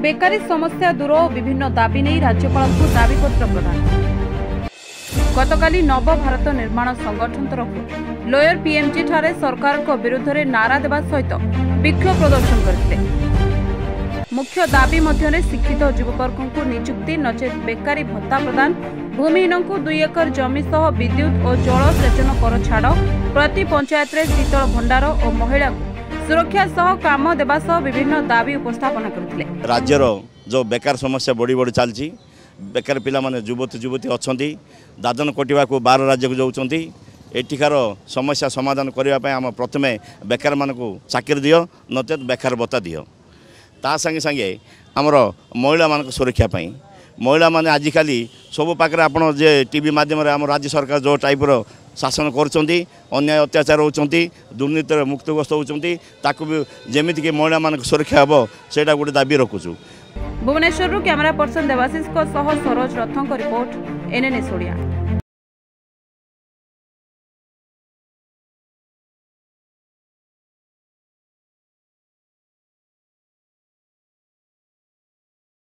बेकारी समस्या दूर और विभिन्न दाबी नहीं राज्यपाल को दाबीपत्र प्रदान। गतकाली नव भारत निर्माण संगठन तरफ लोयर पीएमजी ठारे सरकार को विरुद्ध रे नारा देवा सहित विक्षोभ प्रदर्शन करते। मुख्य दाबी मध्यरे शिक्षित युवकर्कों को नियुक्ति नचे बेकारी भत्ता प्रदान, भूमिहीनों को 2 एकड़ जमी सह विद्युत और जल सेचन कर छाड़, प्रति पंचायत रे शीतल भंडार और महिला सुरक्षा सह काम देवा सह विभिन्न दाबी उपस्थापना करथिले। राज्यर जो बेकार समस्या बड़ी बड़ी चलती, बेकार पिला माने युवती युवती अच्छा दादन कटा को बार राज्य को जाऊँगी, एठिकार समस्या समाधान करने आम प्रथमे बेकार मान को चाकरी दियो, नचेत बेकार भत्ता दियो। ता संगे संगे आमर महिला मान सुरक्षा पाई महिला माने आजिकाली सब पाखे आपड़ जे टीवी माध्यम आम राज्य सरकार जो टाइप र शासन करछंती, अन्याय अत्याचार होती, दुर्नीति मुक्तग्रस्त होती, जमीक महिला मान सुरक्षा हे सैटा गोटे दाबी रखुचु। भुवनेश्वर कैमरा पर्सन देवाशीष सरोज रथों रिपोर्ट एनएनएस ओडिया।